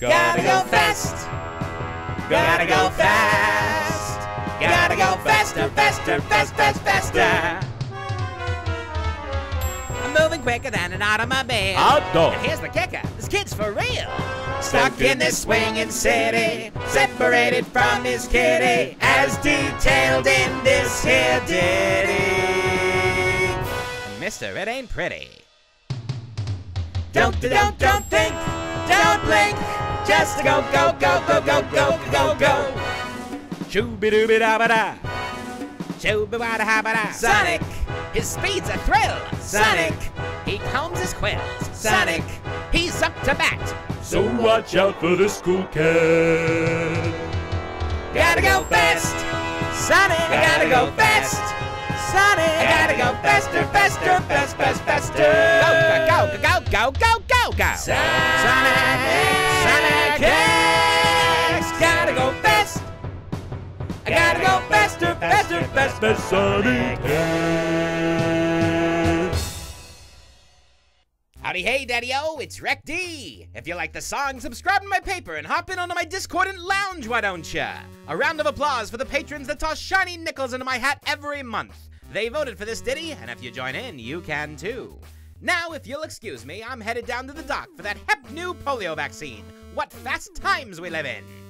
Gotta go fast. Gotta go fast. Gotta go faster, faster, fast, fast, faster. I'm moving quicker than an automobile. Outdoor. And here's the kicker. This kid's for real. Stuck in this swinging city, separated from his kitty, as detailed in this here ditty. Mister, it ain't pretty. Don't think, don't blink, just go, go, go, go, go, go, go, go. Shoo-be-doo-be-da-ba-da. Shoo-be-wa-da-ha-ba-da. Sonic, his speed's a thrill. Sonic, he combs his quills. Sonic, he's up to bat. So watch out for the school kid. Gotta go fast, Sonic. Gotta go fast, Sonic. Gotta go faster, faster, fast, fast, faster. Go, go, go, go, go, go, go. Sonic X. Gotta go fast. I gotta go faster, faster, faster, Sonic X. Howdy, hey, Daddy-O, it's RecD. If you like the song, subscribe to my paper and hop in onto my Discord and lounge, why don't ya? A round of applause for the patrons that toss shiny nickels into my hat every month. They voted for this ditty, and if you join in, you can too. Now, if you'll excuse me, I'm headed down to the dock for that hep new polio vaccine. What fast times we live in.